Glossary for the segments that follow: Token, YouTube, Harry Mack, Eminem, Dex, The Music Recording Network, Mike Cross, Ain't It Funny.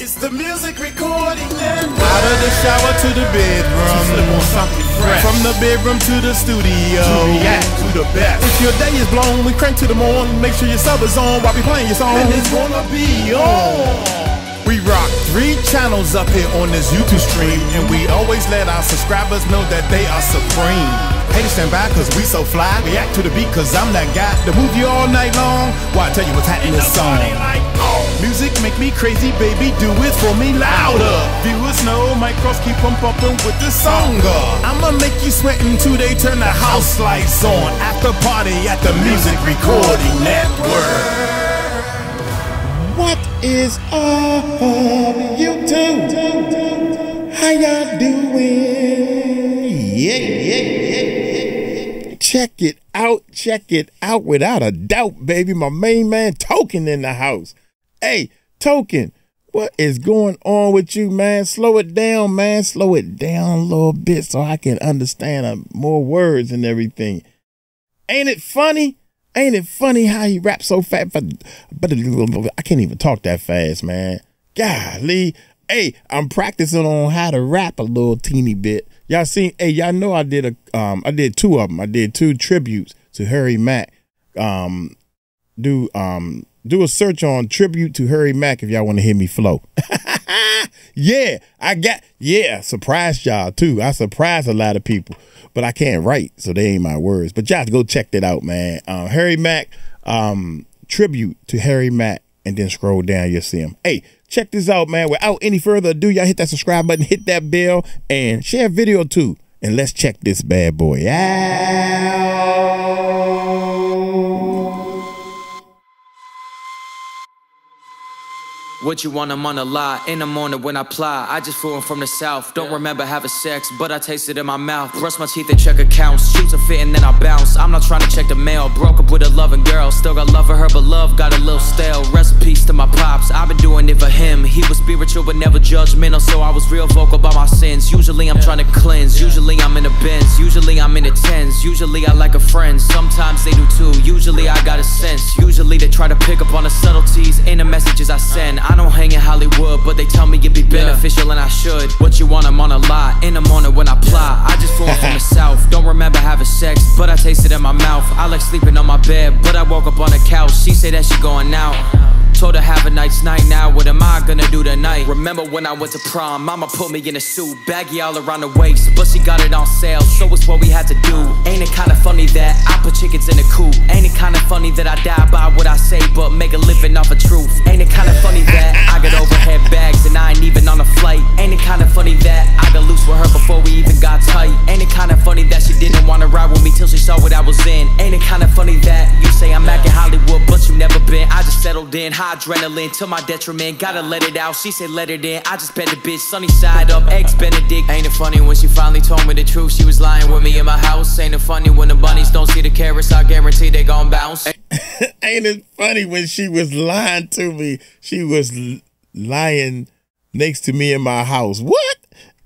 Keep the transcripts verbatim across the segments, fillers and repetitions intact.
It's the music recording and out of the shower to the bedroom, from the bedroom to the studio, to the best. If your day is blown, we crank to the morn. Make sure your sub is on while we playing your song, and it's gonna be on. We rock three channels up here on this YouTube stream, and we always let our subscribers know that they are supreme. Haters stand by cause we so fly, react to the beat cause I'm that guy to move you all night long while I tell you what's hot in this song. Music make me crazy, baby, do it for me louder. Viewers know Mike Cross keep on bumping with this song. I'ma make you sweat until they turn the house lights on. After party at the Music Recording Network. What is up on YouTube? How y'all doing? Yeah, yeah, yeah. Check it out. Check it out without a doubt, baby. My main man, Token, in the house. Hey, Token, what is going on with you, man? Slow it down, man. Slow it down a little bit so I can understand more words and everything. Ain't it funny? Ain't it funny how he raps so fast? But I can't even talk that fast, man. Golly. Hey, I'm practicing on how to rap a little teeny bit. Y'all seen? Hey, y'all know I did a um, I did two of them. I did two tributes to Harry Mack. Um, do um, do a search on tribute to Harry Mack if y'all want to hear me flow. Yeah, I got yeah. Surprised y'all too. I surprised a lot of people. But I can't write, so they ain't my words. But y'all go check that out, man. Um, Harry Mack, um, tribute to Harry Mack, and then scroll down, you'll see him. Hey, check this out, man. Without any further ado, y'all hit that subscribe button, hit that bell, and share a video too. And let's check this bad boy out. What you want, I'm on a lie. In the morning when I ply, I just flew in from the south. Don't remember having sex, but I taste it in my mouth. Brush my teeth and check accounts. Shoes a fit and then I bounce. I'm not trying to check the mail. Broke up with a loving girl. Still got love for her, but love got a little stale. Rest in peace to my pops. I've been doing it for him. He was spiritual but never judgmental, so I was real vocal about my sins. Usually I'm trying to cleanse. Usually I'm in the bins. Usually I'm in the tens. Usually I like a friend. Sometimes they do too. Usually I got a sense. Usually they try to pick up on the subtleties in the messages I send. I don't hang in Hollywood, but they tell me it'd be beneficial, yeah. And I should. What you want, I'm on a lie. In the morning when I ply, I just flew from the south. Don't remember having sex, but I taste it in my mouth. I like sleeping on my bed, but I woke up on the couch. She said that she going out. Told her have a nice night now. What am I gonna do tonight? Remember when I went to prom? Mama put me in a suit, baggy all around the waist, but she got it on sale, so it's what we had to do. Ain't it kinda funny that I put chickens in a coop? Ain't it kinda funny that I die by what I say, but make a living off of truth? Ain't it kinda funny that I got overhead bags and I ain't even on a flight? Ain't it kinda funny that I got loose with her before we even got tight? Ain't it kinda funny that she didn't wanna ride with me till she saw what I was in? Ain't it kinda funny that you say I'm back in Hollywood, but you never been? I just settled in, high adrenaline to my detriment, gotta let it out. She said let it in, I just bet the bitch sunny side up, eggs benedict. Ain't it funny when she finally told me the truth? She was lying with me in my house. Ain't it funny when the bunnies don't see the carrots? I guarantee they gon' bounce. Ain't it funny when she was lying to me? She was lying next to me in my house. What?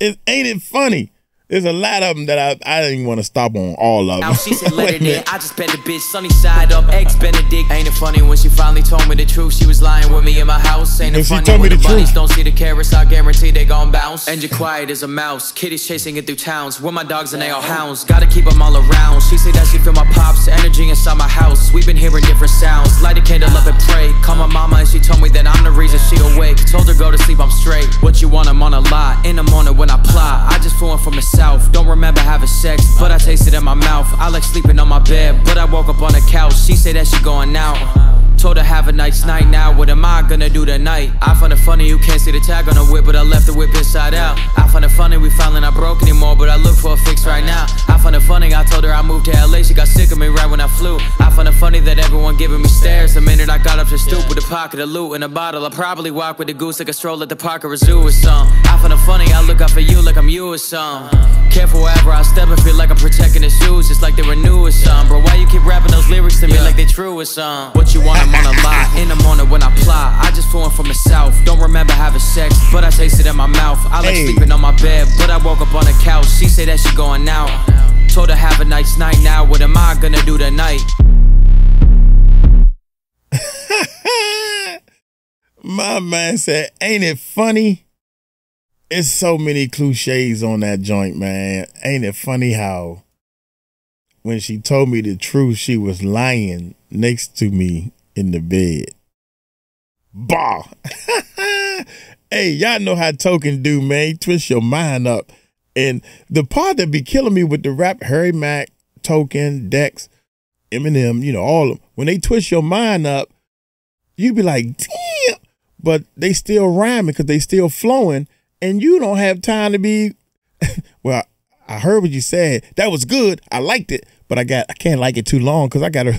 It, ain't it funny? There's a lot of them that I, I didn't even want to stop on all of them. Now she said let it in, I just bet the bitch sunny side up, eggs benedict. Ain't it funny when she finally told me the truth? She was lying with me in my house. Ain't it funny when the bunnies don't see the carrots? I guarantee they gon' bounce. And you're quiet as a mouse, kitties chasing it through towns. With my dogs and they all hounds, gotta keep them all around. She said that she feel my pops, energy inside my house. We've been hearing different sounds, light a candle up and pray. Call my mama and she told me that I'm the reason she awake. Told her go to sleep, I'm straight. What you want, I'm on a lie. In the morning when I ply, I just flew in from the south. Don't remember having sex, but I taste it in my mouth. I like sleeping on my bed, but I woke up on the couch. She said that she going out. Told her have a nice night now. What am I gonna do tonight? I find it funny you can't see the tag on the whip, but I left the whip inside out. I find it funny we finally not broke anymore, but I look for a fix right now. I find it funny I told her I moved to L A. She got sick of me right when I flew. I find it funny that everyone giving me stares the minute I got up to stoop with a pocket of loot and a bottle. I probably walk with the goose like a stroll at the park or a zoo or something. I find it funny I look out for you like I'm you or something. Careful wherever I step and feel like I'm protecting the shoes. It's like they renew or something. Bro, why you keep rapping those lyrics to me like they true or something? What you want, I'm on a lie. In the morning when I ply, I just flew in from the south. Don't remember having sex, but I taste it in my mouth. I like hey. sleeping on my bed, but I woke up on the couch. She said that she going out. Told her have a nice night now. What am I gonna do tonight? My man said, ain't it funny? It's so many cliches on that joint, man. Ain't it funny how when she told me the truth, she was lying next to me in the bed. Bah. Hey, y'all know how Token do, man. He twist your mind up. And the part that be killing me with the rap, Harry Mack, Token, Dex, Eminem, you know, all of them. When they twist your mind up, you be like, damn, but they still rhyming because they still flowing. And you don't have time to be, well, I heard what you said. That was good. I liked it, but I got, I can't like it too long because I got to,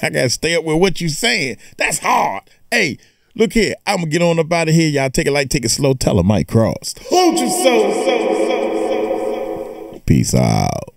I got to stay up with what you saying. That's hard. Hey, look here. I'm going to get on up out of here. Y'all take it light, take it slow. Tell her Mike Cross. Hold you so, so, so, so, so. Peace out.